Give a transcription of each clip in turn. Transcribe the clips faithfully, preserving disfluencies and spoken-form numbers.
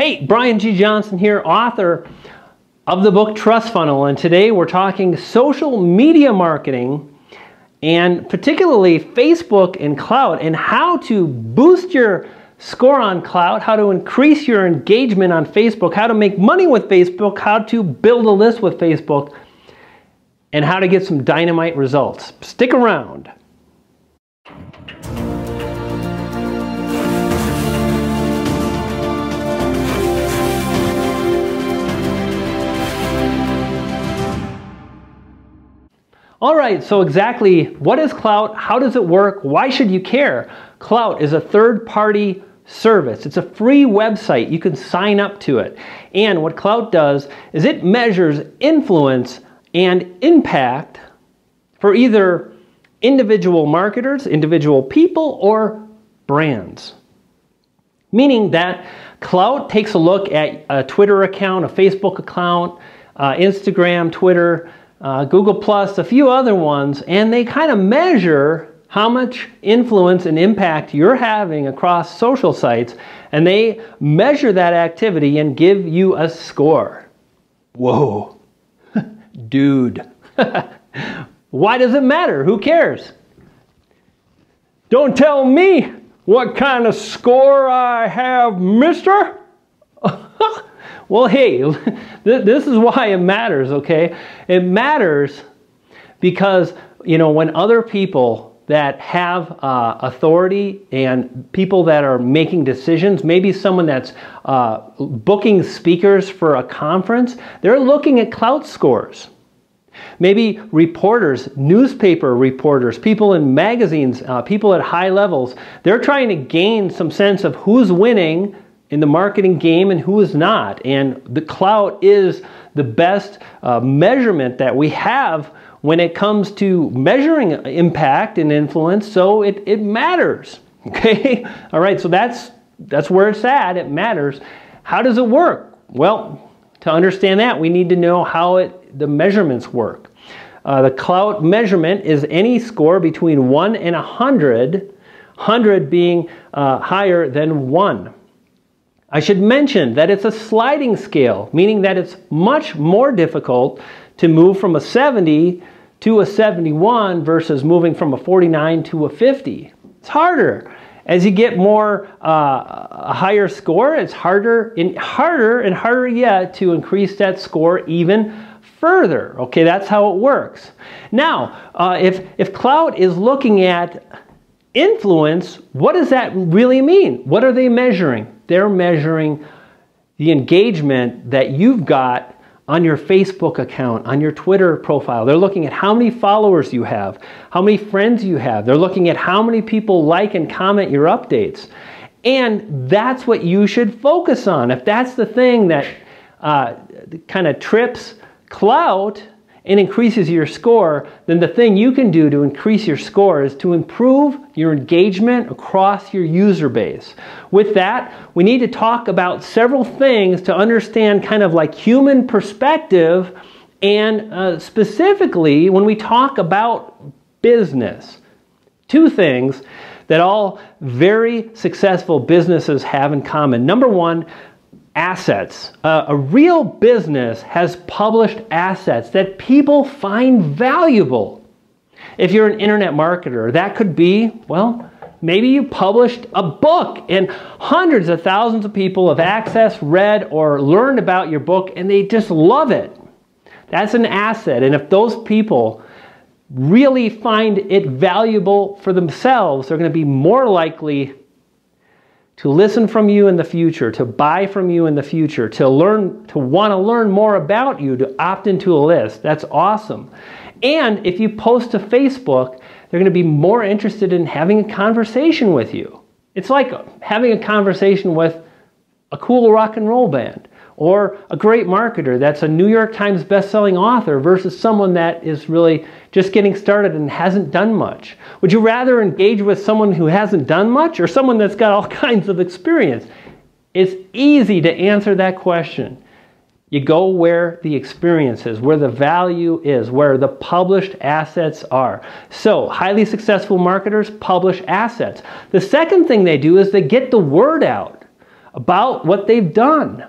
Hey, Brian G. Johnson here, author of the book Trust Funnel, and today we're talking social media marketing and particularly Facebook and Klout and how to boost your score on Klout, how to increase your engagement on Facebook, how to make money with Facebook, how to build a list with Facebook, and how to get some dynamite results. Stick around. All right, so exactly what is Klout? How does it work? Why should you care? Klout is a third-party service. It's a free website. You can sign up to it. And what Klout does is it measures influence and impact for either individual marketers, individual people, or brands. Meaning that Klout takes a look at a Twitter account, a Facebook account, uh, Instagram, Twitter, Uh, Google Plus, a few other ones, and they kind of measure how much influence and impact you're having across social sites, and they measure that activity and give you a score. Whoa, dude. Why does it matter? Who cares? Don't tell me what kind of score I have, mister. Well, hey, this is why it matters, okay? It matters because, you know, when other people that have uh, authority and people that are making decisions, maybe someone that's uh, booking speakers for a conference, they're looking at Klout scores. Maybe reporters, newspaper reporters, people in magazines, uh, people at high levels, they're trying to gain some sense of who's winning in the marketing game and who is not. And the Klout is the best uh, measurement that we have when it comes to measuring impact and influence, so it, it matters, okay? All right, so that's, that's where it's at, it matters. How does it work? Well, to understand that, we need to know how it, the measurements work. Uh, the Klout measurement is any score between one and one hundred, one hundred being uh, higher than one. I should mention that it's a sliding scale, meaning that it's much more difficult to move from a seventy to a seventy-one versus moving from a forty-nine to a fifty. It's harder. As you get more uh, a higher score, it's harder and harder and harder yet to increase that score even further. Okay, that's how it works. Now, uh, if, if Klout is looking at influence, what does that really mean? What are they measuring? They're measuring the engagement that you've got on your Facebook account, on your Twitter profile. They're looking at how many followers you have, how many friends you have. They're looking at how many people like and comment your updates. And that's what you should focus on. If that's the thing that uh, kind of trips Klout and increases your score, then the thing you can do to increase your score is to improve your engagement across your user base. With that, we need to talk about several things to understand kind of like human perspective and uh, specifically when we talk about business. Two things that all very successful businesses have in common. Number one, assets. Uh, a real business has published assets that people find valuable. If you're an internet marketer, that could be, well, maybe you published a book and hundreds of thousands of people have accessed, read, or learned about your book and they just love it. That's an asset, and if those people really find it valuable for themselves, they're going to be more likely to listen from you in the future, to buy from you in the future, to learn, to want to learn more about you, to opt into a list. That's awesome. And if you post to Facebook, they're going to be more interested in having a conversation with you. It's like having a conversation with a cool rock and roll band or a great marketer that's a New York Times best-selling author versus someone that is really just getting started and hasn't done much. Would you rather engage with someone who hasn't done much or someone that's got all kinds of experience? It's easy to answer that question. You go where the experience is, where the value is, where the published assets are. So highly successful marketers publish assets. The second thing they do is they get the word out about what they've done.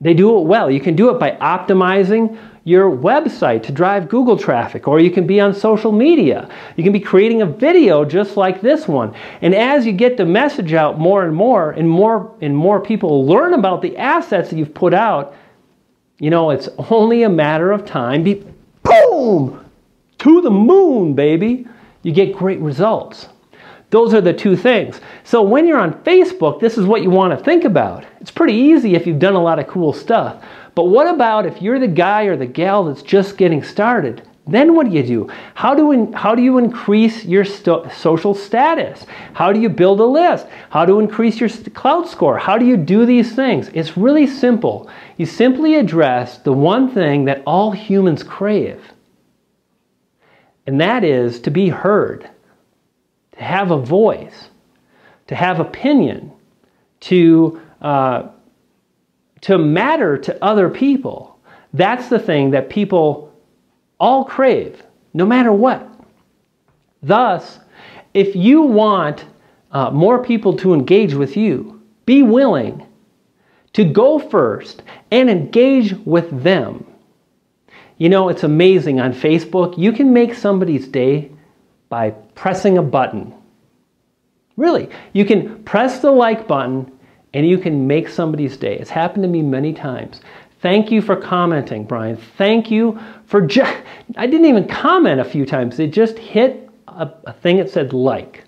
They do it well. You can do it by optimizing your website to drive Google traffic, or you can be on social media. You can be creating a video just like this one. And as you get the message out more and more, and more and more people learn about the assets that you've put out, you know, it's only a matter of time. Be, boom! To the moon, baby! You get great results. Those are the two things. So when you're on Facebook, this is what you want to think about. It's pretty easy if you've done a lot of cool stuff. But what about if you're the guy or the gal that's just getting started? Then what do you do? How do, in, how do you increase your st social status? How do you build a list? How to increase your Klout score? How do you do these things? It's really simple. You simply address the one thing that all humans crave. And that is to be heard, to have a voice, to have opinion, to uh, to matter to other people. That's the thing that people all crave, no matter what. Thus, if you want uh, more people to engage with you, be willing to go first and engage with them. You know, it's amazing on Facebook. You can make somebody's day by pressing a button. Really, you can press the like button and you can make somebody's day. It's happened to me many times. Thank you for commenting, Brian. Thank you for just, I didn't even comment a few times. It just hit a, a thing that said like.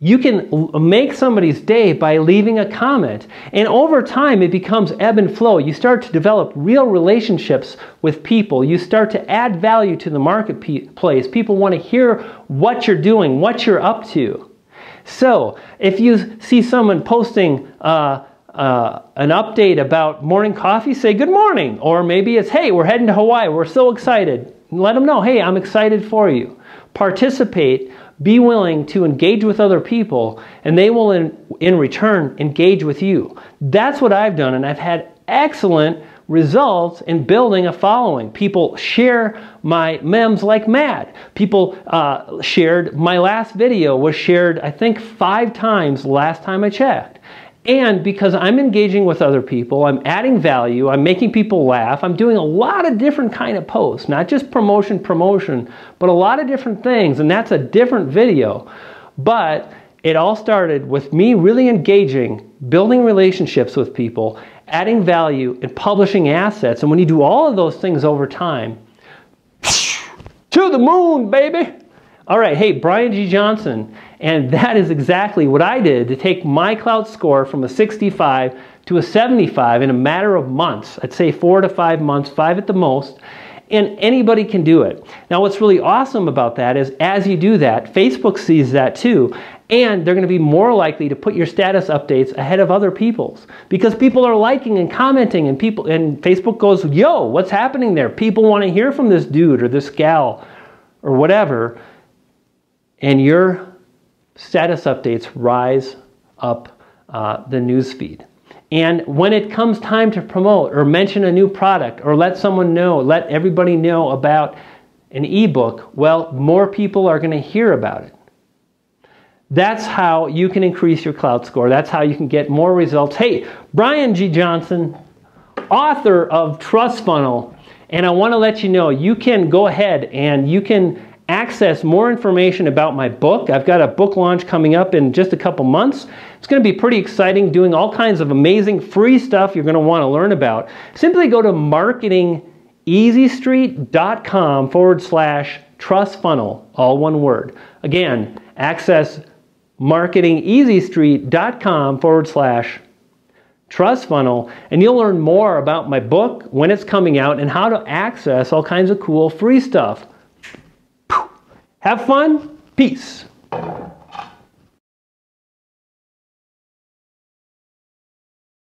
You can make somebody's day by leaving a comment. And over time, it becomes ebb and flow. You start to develop real relationships with people. You start to add value to the marketplace. People want to hear what you're doing, what you're up to. So if you see someone posting uh, uh, an update about morning coffee, say good morning. Or maybe it's, hey, we're heading to Hawaii. We're so excited. And let them know, hey, I'm excited for you. Participate. Be willing to engage with other people, and they will in, in return engage with you. That's what I've done, and I've had excellent results in building a following. People share my memes like mad. People uh, shared, my last video was shared I think five times last time I checked. And because I'm engaging with other people, I'm adding value, I'm making people laugh, I'm doing a lot of different kind of posts, not just promotion, promotion, but a lot of different things, and that's a different video. But it all started with me really engaging, building relationships with people, adding value, and publishing assets. And when you do all of those things over time, to the moon, baby! All right, hey, Brian G. Johnson, and that is exactly what I did to take my Klout score from a sixty-five to a seventy-five in a matter of months. I'd say four to five months, five at the most, and anybody can do it. Now, what's really awesome about that is as you do that, Facebook sees that too, and they're going to be more likely to put your status updates ahead of other people's because people are liking and commenting, and people and Facebook goes, yo, what's happening there? People want to hear from this dude or this gal or whatever. And your status updates rise up uh, the newsfeed. And when it comes time to promote or mention a new product or let someone know, let everybody know about an ebook, well, more people are going to hear about it. That's how you can increase your Klout score. That's how you can get more results. Hey, Brian G. Johnson, author of Trust Funnel, and I want to let you know you can go ahead and you can access more information about my book. I've got a book launch coming up in just a couple months. It's going to be pretty exciting, doing all kinds of amazing free stuff you're going to want to learn about. Simply go to marketing easy street dot com forward slash trust funnel, all one word. Again, access marketing easy street dot com forward slash Trust Funnel, and you'll learn more about my book, when it's coming out, and how to access all kinds of cool free stuff. Have fun. Peace.